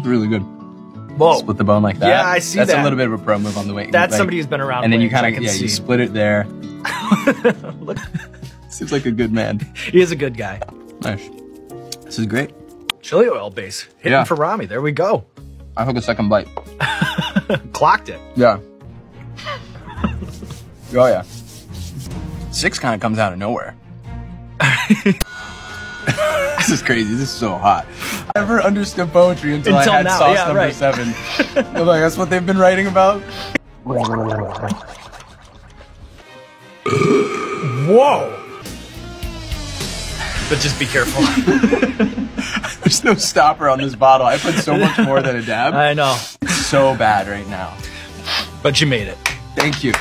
That's really good. Whoa. Split the bone like that. Yeah, I see that. That's a little bit of a pro move on the weight. That's like, somebody who's been around. And then you kind of, yeah, you split it there. Look. Seems like a good man. He is a good guy. Nice. This is great. Chili oil base. Hitting for Ramy. There we go. I took a second bite. Clocked it. Yeah. Oh, yeah. Six kind of comes out of nowhere. This is crazy. This is so hot. I never understood poetry until I had now. Sauce number 7. I'm like, that's what they've been writing about. Whoa. But just be careful. There's no stopper on this bottle. I put so much more than a dab. I know. It's so bad right now. But you made it. Thank you.